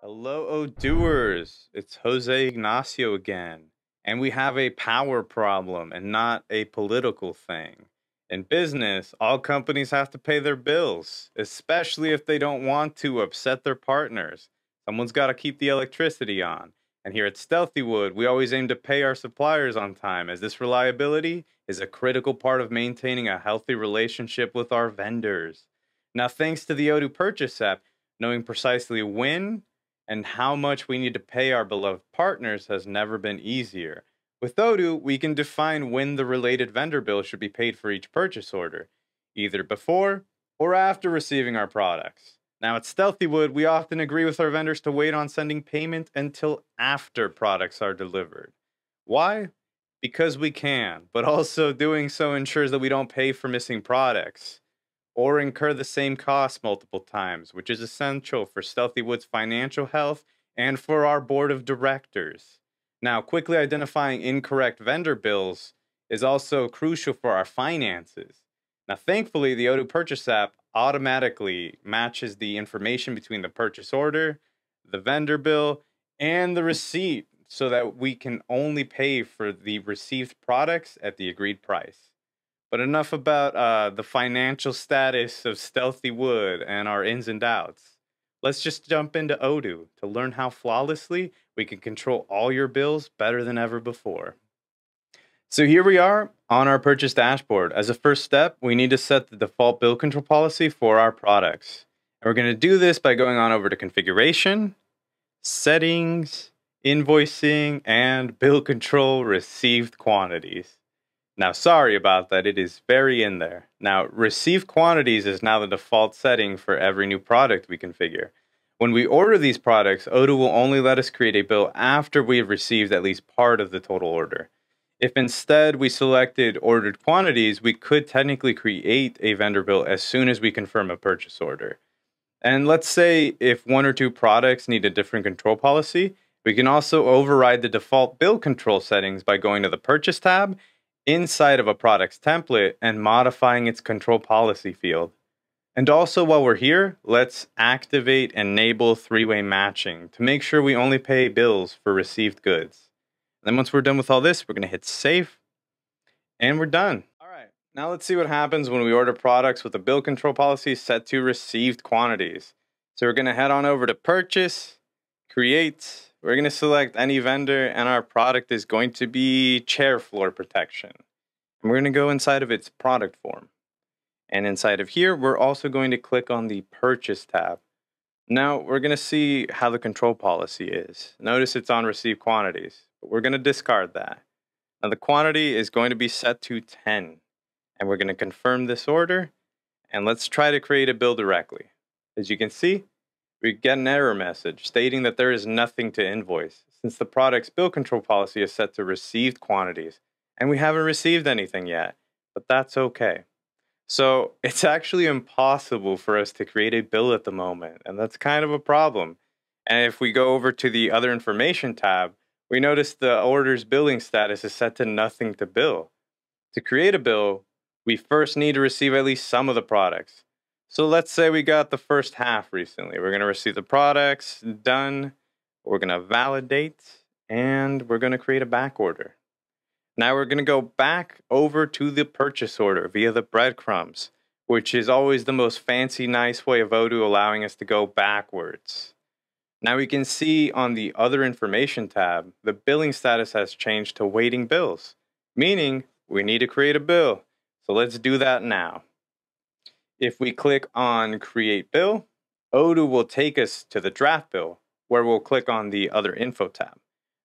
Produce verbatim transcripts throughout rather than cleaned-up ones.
Hello, Odooers. It's Jose Ignacio again. And we have a power problem and not a political thing. In business, all companies have to pay their bills, especially if they don't want to upset their partners. Someone's got to keep the electricity on. And here at Stealthy Wood, we always aim to pay our suppliers on time, as this reliability is a critical part of maintaining a healthy relationship with our vendors. Now, thanks to the Odoo Purchase app, knowing precisely when and how much we need to pay our beloved partners has never been easier. With Odoo, we can define when the related vendor bill should be paid for each purchase order, either before or after receiving our products. Now at Stealthy Wood, we often agree with our vendors to wait on sending payment until after products are delivered. Why? Because we can, but also doing so ensures that we don't pay for missing products or incur the same costs multiple times, which is essential for Stealthy Wood's financial health and for our board of directors. Now, quickly identifying incorrect vendor bills is also crucial for our finances. Now, thankfully, the Odoo Purchase app automatically matches the information between the purchase order, the vendor bill, and the receipt so that we can only pay for the received products at the agreed price. But enough about uh, the financial status of Stealthy Wood and our ins and outs. Let's just jump into Odoo to learn how flawlessly we can control all your bills better than ever before. So here we are on our purchase dashboard. As a first step, we need to set the default bill control policy for our products. And we're going to do this by going on over to Configuration, Settings, Invoicing, and Bill Control Received Quantities. Now, sorry about that, it is very in there. Now, receive quantities is now the default setting for every new product we configure. When we order these products, Odoo will only let us create a bill after we have received at least part of the total order. If instead we selected ordered quantities, we could technically create a vendor bill as soon as we confirm a purchase order. And let's say if one or two products need a different control policy, we can also override the default bill control settings by going to the Purchase tab inside of a product's template and modifying its control policy field. And also, while we're here, let's activate enable three-way matching to make sure we only pay bills for received goods. And then once we're done with all this, we're gonna hit save and we're done. All right, now let's see what happens when we order products with a bill control policy set to received quantities. So we're gonna head on over to Purchase, Create. We're going to select any vendor, and our product is going to be chair floor protection. And we're going to go inside of its product form. And inside of here, we're also going to click on the Purchase tab. Now, we're going to see how the control policy is. Notice it's on Receive Quantities, but we're going to discard that. Now, the quantity is going to be set to ten. And we're going to confirm this order. And let's try to create a bill directly. As you can see, we get an error message stating that there is nothing to invoice since the product's bill control policy is set to received quantities and we haven't received anything yet, but that's okay. So it's actually impossible for us to create a bill at the moment, and that's kind of a problem. And if we go over to the Other Information tab, we notice the order's billing status is set to nothing to bill. To create a bill, we first need to receive at least some of the products. So let's say we got the first half recently. We're going to receive the products, done. We're going to validate, and we're going to create a back order. Now we're going to go back over to the purchase order via the breadcrumbs, which is always the most fancy, nice way of Odoo allowing us to go backwards. Now we can see on the Other Information tab, the billing status has changed to waiting bills, meaning we need to create a bill. So let's do that now. If we click on Create Bill, Odoo will take us to the Draft Bill, where we'll click on the Other Info tab.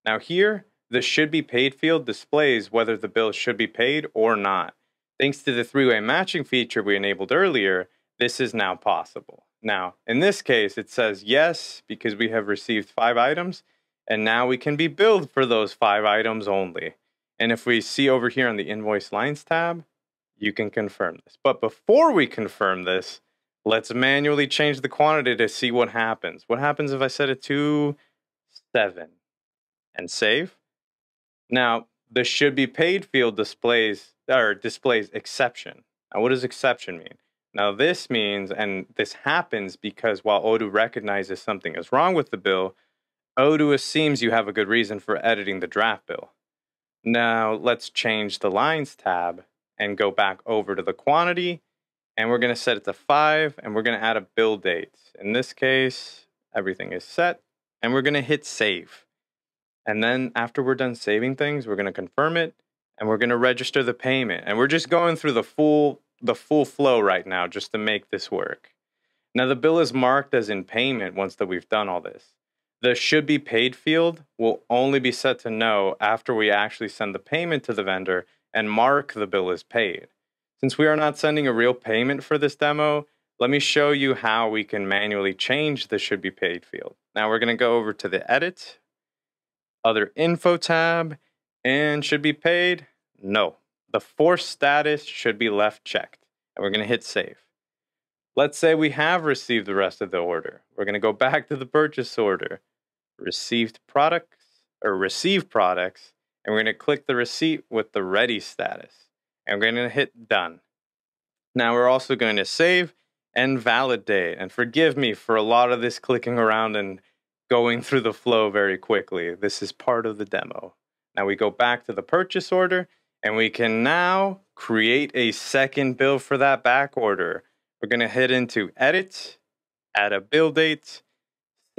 Now here, the Should Be Paid field displays whether the bill should be paid or not. Thanks to the three-way matching feature we enabled earlier, this is now possible. Now, in this case, it says yes, because we have received five items, and now we can be billed for those five items only. And if we see over here on the Invoice Lines tab, you can confirm this. But before we confirm this, let's manually change the quantity to see what happens. What happens if I set it to seven and save? Now, the Should Be Paid field displays, or displays exception. Now, what does exception mean? Now this means, and this happens because while Odoo recognizes something is wrong with the bill, Odoo assumes you have a good reason for editing the draft bill. Now let's change the lines tab and go back over to the quantity, and we're going to set it to five, and we're going to add a bill date. In this case, everything is set, and we're going to hit save. And then after we're done saving things, we're going to confirm it, and we're going to register the payment. And we're just going through the full the full flow right now just to make this work. Now the bill is marked as in payment once that we've done all this. The should be paid field will only be set to no after we actually send the payment to the vendor and mark the bill as paid. Since we are not sending a real payment for this demo, let me show you how we can manually change the should be paid field. Now we're going to go over to the edit, other info tab, and should be paid, no. The force status should be left checked, and we're going to hit save. Let's say we have received the rest of the order. We're going to go back to the purchase order, received products, or receive products, and we're going to click the receipt with the ready status, and we're going to hit done. Now we're also going to save and validate, and forgive me for a lot of this clicking around and going through the flow very quickly. This is part of the demo. Now we go back to the purchase order, and we can now create a second bill for that back order. We're gonna head into edit, add a bill date,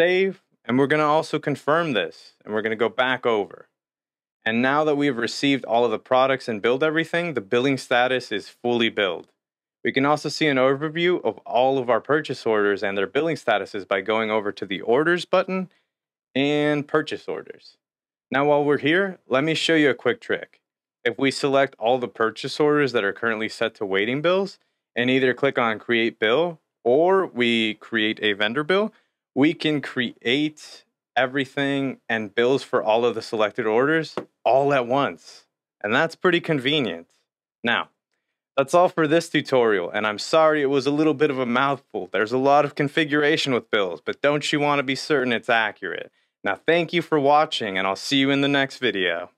save, and we're gonna also confirm this. And we're gonna go back over. And now that we've received all of the products and billed everything, the billing status is fully billed. We can also see an overview of all of our purchase orders and their billing statuses by going over to the orders button and purchase orders. Now while we're here, let me show you a quick trick. If we select all the purchase orders that are currently set to waiting bills and either click on create bill or we create a vendor bill, we can create everything and bills for all of the selected orders all at once. And that's pretty convenient. Now, that's all for this tutorial, and I'm sorry it was a little bit of a mouthful. There's a lot of configuration with bills, but don't you want to be certain it's accurate? Now, thank you for watching, and I'll see you in the next video.